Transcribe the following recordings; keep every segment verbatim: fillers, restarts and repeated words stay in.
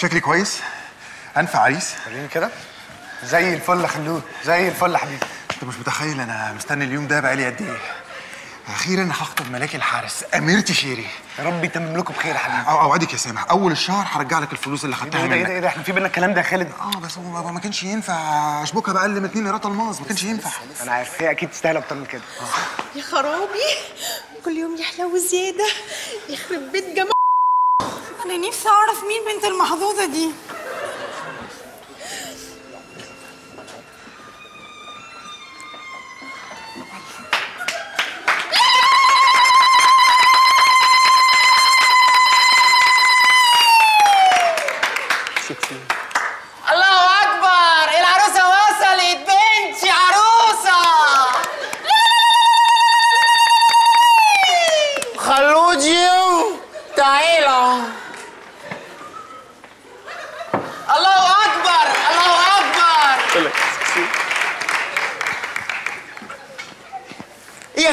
شكلي كويس؟ انف عريس؟ وريني كده. زي الفل يا خلود، زي الفل يا حبيبي. انت مش متخيل انا مستني اليوم ده بقالي قد ايه؟ اخيرا هخطب ملاك الحارس اميرتي شيري. يا رب يتمم لكم بخير يا حبيبي. أو اوعدك يا سامح اول الشهر هرجع لك الفلوس اللي خدتها منك. ايه ده ايه ده احنا في بينا الكلام ده يا خالد؟ اه بس ما كانش ينفع اشبكها باقل من اتنين قيراط الماس، ما كانش ينفع. انا عارف هي اكيد تستاهل اكتر من كده. يا خرابي كل يوم يحلو زياده، يخرب بيت جماعه. انا نفسي اعرف مين بنت المحظوظه دي. الله اكبر، العروسه وصلت. بنتي عروسه. خلوديو تعالى. الله اكبر الله اكبر. ايه يا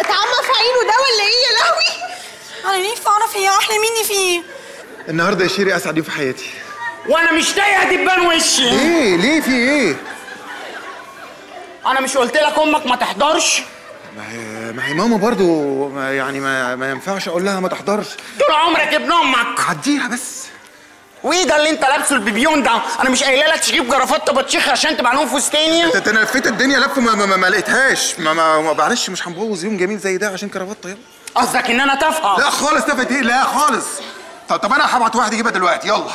اتعمى في عينه ده ولا ايه؟ يا لهوي انا نفسي اعرف هي احلى مني فيه. النهارده يا شيري اسعد يوم في حياتي. وانا مش تايه دبان وشي. ليه ليه في ايه؟ انا مش قلت لك امك ما تحضرش؟ ما هي ما هي ماما برضو يعني ما, ما ينفعش اقول لها ما تحضرش. طول عمرك ابن امك. عديها بس. وايه ده اللي انت لابسه البيبيون ده؟ انا مش قايله لك تجيب جرافطه بطشيخ عشان تبقى لون فستاني؟ انت انا لفيت الدنيا لف ما ما, ما لقيتهاش. ما ما معلش مش هنبوظ يوم جميل زي ده عشان كرافطه. يلا قصدك ان انا تافهه؟ لا خالص. تافهه ايه؟ لا خالص. طب طب انا هبعت واحد يجيبها دلوقتي. يلا.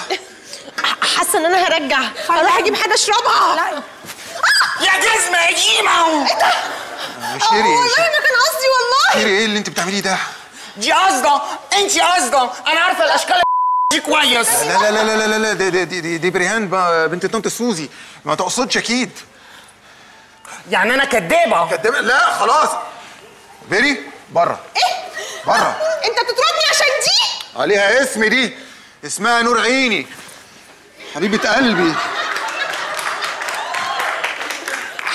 حاسه ان انا هرجع. هروح اجيب حاجه اشربها. لا يا جزمه يا جيمه. ايه ده؟ شيري والله ما كان قصدي. والله شيري ايه اللي انت بتعمليه ده؟ دي قصده انت قصده. انا عارفه الاشكال دي كويس. لا لا لا لا لا دي دي دي, دي بريهان بنت طنط سوزي. ما تقصدش اكيد. يعني انا كدابه؟ كدابه لا خلاص. بيري بره. ايه؟ بره. انت بتطردني عشان دي؟ عليها اسم. دي اسمها نور عيني حبيبة قلبي.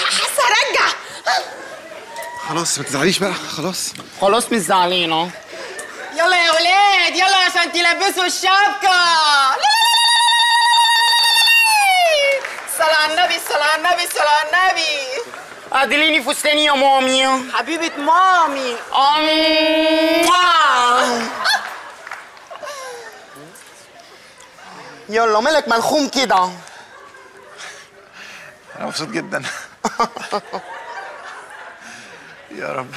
حاسة ارجع. خلاص ما تزعليش بقى. خلاص خلاص مش زعلانين. اه يلا يا ولاد يلا عشان تلبسوا الشبكة. الصلاة على النبي الصلاة على النبي الصلاة على النبي. عدليني فستاني يا مامي. حبيبة مامي. يلا مالك ملخوم كده؟ انا مبسوط جدا. يا رب.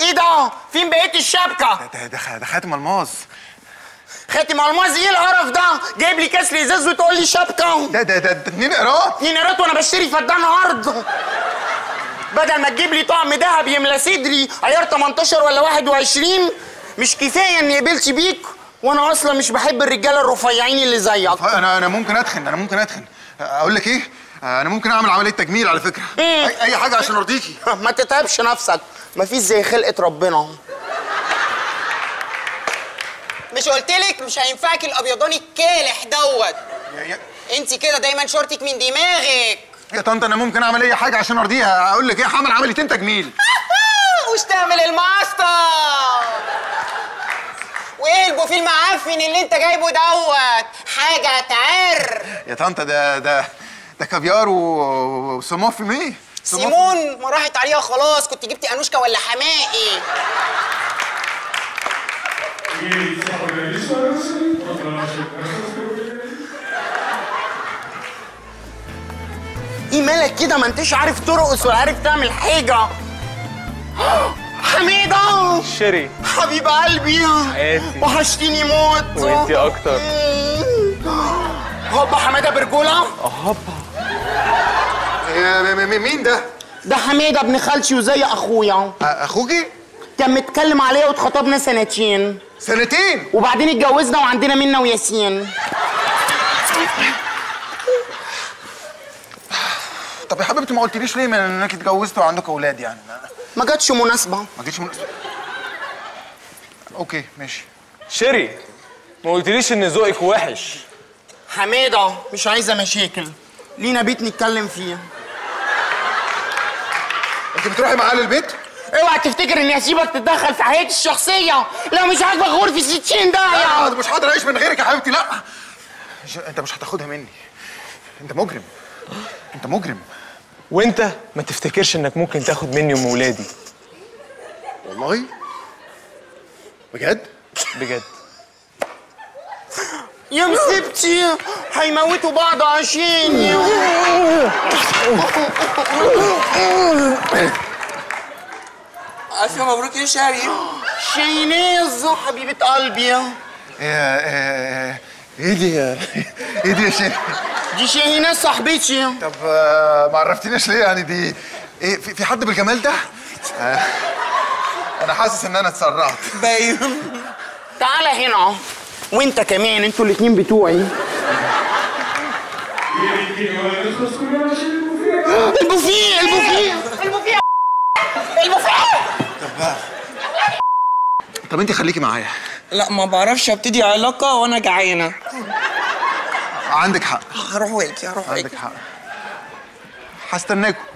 ايه ده؟ فين بقيه الشبكه؟ ده ده ده خاتم الماظ. خاتم الماظ؟ ايه القرف ده؟ جايب لي كاس لزاز وتقول لي شبكه؟ ده ده ده اتنين قيراط. اتنين قيراط وانا بشتري فدان عرض. بدل ما تجيب لي طعم دهب يملى صدري عيار تمنتاشر ولا واحد وعشرين. مش كفايه اني قبلت بيك وانا اصلا مش بحب الرجاله الرفيعين اللي زيك. انا انا ممكن ادخن. انا ممكن ادخن. اقول لك ايه؟ انا ممكن اعمل عمليه تجميل على فكره. إيه؟ اي, أي حاجه عشان ارضيكي. ما تتعبش نفسك. مفيش زي خلقه ربنا. مش قلتلك مش هينفعك الابيضاني الكالح دوت؟ انت كده دايما شورتك من دماغك يا طنطا. انا ممكن اعمل اي حاجه عشان ارضيها. اقول لك ايه؟ هعمل عمليتين تجميل. وش تعمل الماستر؟ وايه البوفيه المعفن اللي انت جايبه دوت؟ حاجه تعر يا طنطا. ده ده ده كافيار وسمون في ميه. سيمون ما راحت عليها خلاص. كنت جبتي انوشكا ولا حمائي. ايه مالك كده؟ ما انتش عارف ترقص ولا عارف تعمل حاجه. حميدة شيري حبيب قلبي حياتي. وحشتيني موت. وانتي اكتر. هوبا حماده برجوله. هوبا. مين ده؟ ده حميدة ابن خالتي وزي اخويا. اخوكي؟ كان متكلم عليا واتخطبنا سنتين سنتين وبعدين اتجوزنا وعندنا منى وياسين. طب يا حبيبتي ما قلتليش ليه انك اتجوزت وعندك اولاد؟ يعني ما جاتش مناسبه. ما جاتش مناسبه. اوكي ماشي. شيري ما قلتليش ان ذوقك وحش. حميده مش عايزه مشاكل، لينا بيت نتكلم فيه. انت بتروحي معاه للبيت؟ اوعى تفتكر اني هسيبك تتدخل في حياتي الشخصيه، لو مش عاجبك غرفه ستين داهيه. مش هقدر اعيش من غيرك يا حبيبتي. لا انت مش هتاخدها مني، انت مجرم، انت مجرم. وانت ما تفتكرش انك ممكن تاخد مني ومن ولادي. والله؟ بجد؟ بجد. يا مسيبتي هيموتوا بعض عشاني. ألف مبروك يا شيرين. شينيز حبيبة قلبي. يا ايه دي ايه دي يا شيرين؟ دي شينيز صاحبتي. طب ما عرفتنيش ليه يعني؟ دي ايه؟ في حد بالجمال ده؟ أنا حاسس إن أنا اتسرعت. باين. تعالى هنا وأنت كمان، أنتوا الاتنين بتوعي. البوفيه البوفيه البوفيه البوفيه. طب انت خليكي معايا. لا ما بعرفش ابتدي علاقه وانا جعانه. عندك حق. هروح واجي هروح واجي. عندك حق. هستناكم.